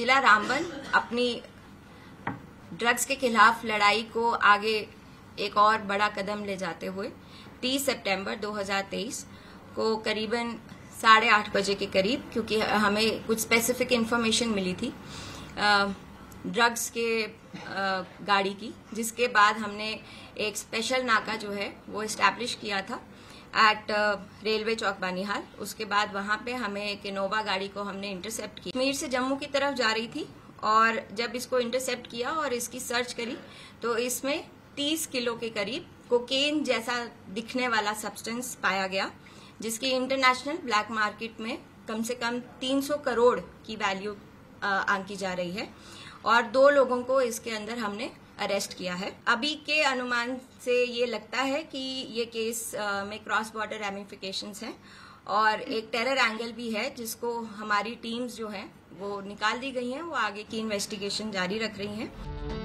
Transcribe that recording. जिला रामबन अपनी ड्रग्स के खिलाफ लड़ाई को आगे एक और बड़ा कदम ले जाते हुए 30 सितंबर 2023 को करीबन 8:30 बजे के करीब, क्योंकि हमें कुछ स्पेसिफिक इन्फॉर्मेशन मिली थी ड्रग्स के गाड़ी की, जिसके बाद हमने एक स्पेशल नाका जो है वो इस्टेब्लिश किया था एट रेलवे चौक बानिहाल। उसके बाद वहां पे हमें एक इनोवा गाड़ी को हमने इंटरसेप्ट किया, कश्मीर से जम्मू की तरफ जा रही थी। और जब इसको इंटरसेप्ट किया और इसकी सर्च करी तो इसमें 30 किलो के करीब कोकेन जैसा दिखने वाला सब्सटेंस पाया गया, जिसकी इंटरनेशनल ब्लैक मार्केट में कम से कम 300 करोड़ की वैल्यू आंकी जा रही है। और 2 लोगों को इसके अंदर हमने अरेस्ट किया है। अभी के अनुमान से ये लगता है कि ये केस में क्रॉस बॉर्डर रैमिफिकेशंस हैं और एक टेरर एंगल भी है, जिसको हमारी टीम्स जो हैं वो निकाल दी गई हैं, वो आगे की इन्वेस्टिगेशन जारी रख रही हैं।